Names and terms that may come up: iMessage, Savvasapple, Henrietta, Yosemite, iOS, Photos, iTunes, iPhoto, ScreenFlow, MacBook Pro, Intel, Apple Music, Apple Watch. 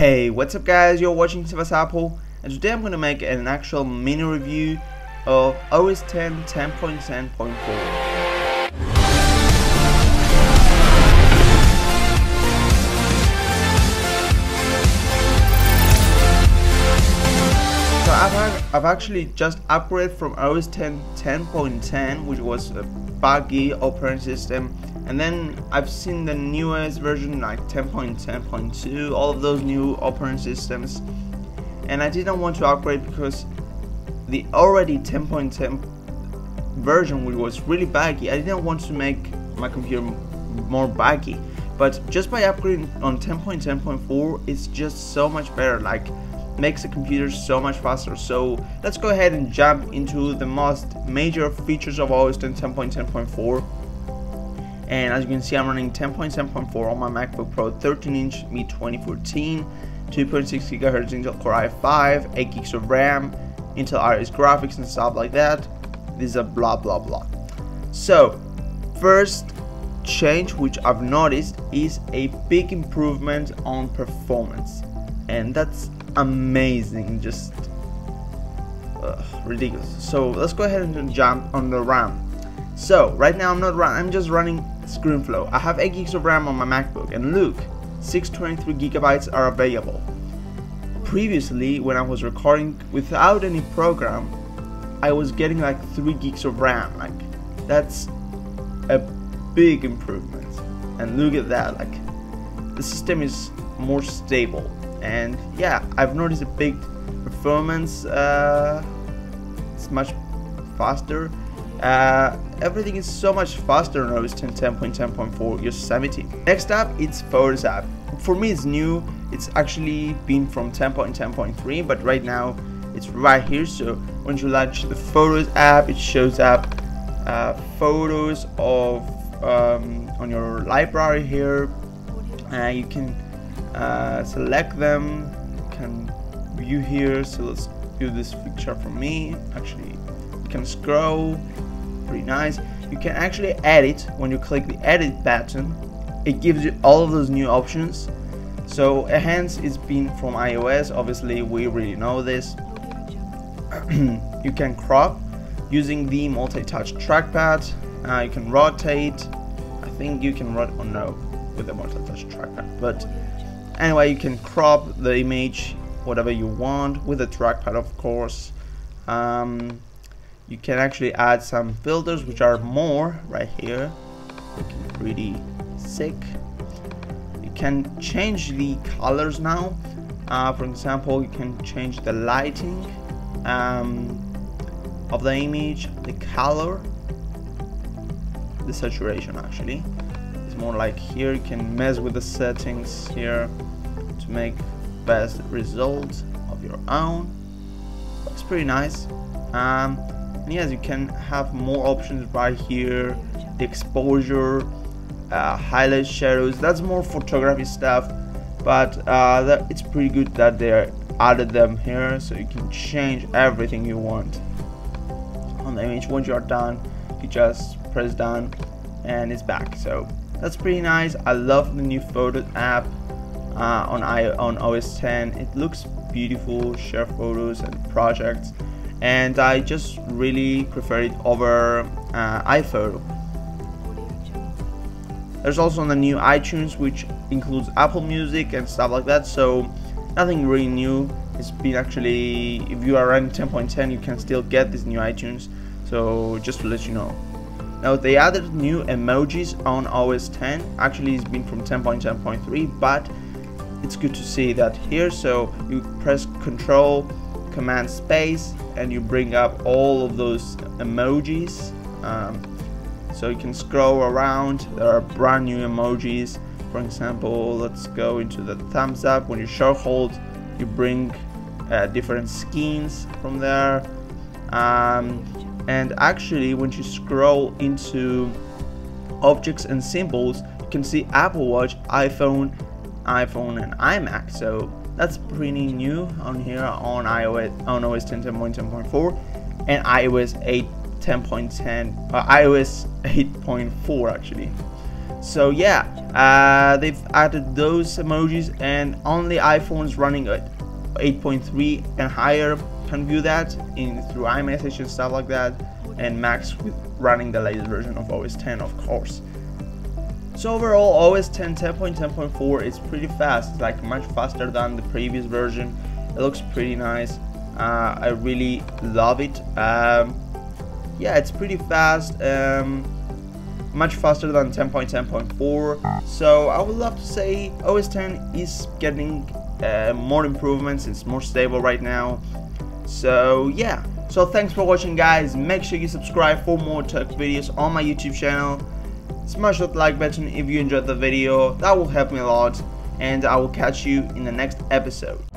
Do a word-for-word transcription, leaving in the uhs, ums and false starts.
Hey, what's up guys, you're watching Savvasapple, and today I'm going to make an actual mini review of O S ten ten point ten point four. So I've, I've actually just upgraded from O S ten ten point ten, which was a buggy operating system. And then I've seen the newest version like ten point ten point two, all of those new operating systems, and I didn't want to upgrade because the already ten point ten version, which was really buggy, I didn't want to make my computer more buggy. But just by upgrading on ten point ten point four, it's just so much better, like makes the computer so much faster. So let's go ahead and jump into the most major features of O S ten ten point ten point four. And as you can see, I'm running ten point ten point four on my MacBook Pro thirteen inch mid twenty fourteen, two point six gigahertz Intel Core i five, eight gigs of RAM, Intel Iris graphics and stuff like that. This is a blah blah blah. So, first change which I've noticed is a big improvement on performance, and that's amazing, just uh, ridiculous. So let's go ahead and jump on the RAM. So right now I'm not run I'm just running ScreenFlow. I have eight gigs of RAM on my MacBook, and look, six hundred twenty-three gigabytes are available. Previously, when I was recording without any program, I was getting like three gigs of RAM. Like, that's a big improvement, and look at that, like the system is more stable. And yeah, I've noticed a big performance, uh, it's much faster. Uh, everything is so much faster in O S ten ten point ten point four Yosemite. Next up, it's Photos app. For me, it's new. It's actually been from ten point ten point three, but right now it's right here. So when you launch the Photos app, it shows up uh, photos of um, on your library here. Uh, you can uh, select them. You can view here. So let's view this picture for me. Actually, you can scroll. Pretty nice. You can actually edit. When you click the edit button, it gives you all of those new options. So hence it's been from iOS, obviously we really know this. You can crop using the multi-touch trackpad. Uh, you can rotate. I think you can rotate, oh no, with the multi-touch trackpad, but anyway, you can crop the image whatever you want with the trackpad, of course. um, You can actually add some filters, which are more right here, looking pretty sick. You can change the colors now. Uh, for example, you can change the lighting um, of the image, the color, the saturation. Actually, it's more like here. You can mess with the settings here to make best results of your own. It's pretty nice. Um, Yes, you can have more options right here, the exposure, uh, highlights, shadows. That's more photography stuff, but uh, that, it's pretty good that they added them here, so you can change everything you want on the image. Once you are done, you just press done and it's back. So that's pretty nice. I love the new Photos app uh, on, I, on O S ten. It looks beautiful, share photos and projects. And I just really prefer it over uh, iPhoto. There's also the new iTunes, which includes Apple Music and stuff like that. So nothing really new. It's been actually, if you are running ten point ten, you can still get this new iTunes. So just to let you know. Now they added new emojis on O S ten. Actually, it's been from ten point ten point three, but it's good to see that here. So you press Control, Command space, and you bring up all of those emojis. Um, so you can scroll around. There are brand new emojis. For example, let's go into the thumbs up. When you short hold, you bring uh, different skins from there. Um, and actually, when you scroll into objects and symbols, you can see Apple Watch, iPhone, iPhone, and iMac. So that's pretty new on here on iOS, on O S ten ten point ten point four and iOS eight ten point ten, uh, iOS eight point four actually. So yeah, uh, they've added those emojis, and only iPhones running at eight point three and higher can view that in through iMessage and stuff like that, and Macs with running the latest version of O S ten, of course. So overall, O S ten ten point ten point four is pretty fast. It's like much faster than the previous version. It looks pretty nice. Uh, I really love it. Um, yeah, it's pretty fast. Um, much faster than ten point ten point four. So I would love to say O S ten is getting uh, more improvements. It's more stable right now. So yeah. So thanks for watching, guys. Make sure you subscribe for more tech videos on my YouTube channel. Smash that like button if you enjoyed the video. That will help me a lot, and I will catch you in the next episode.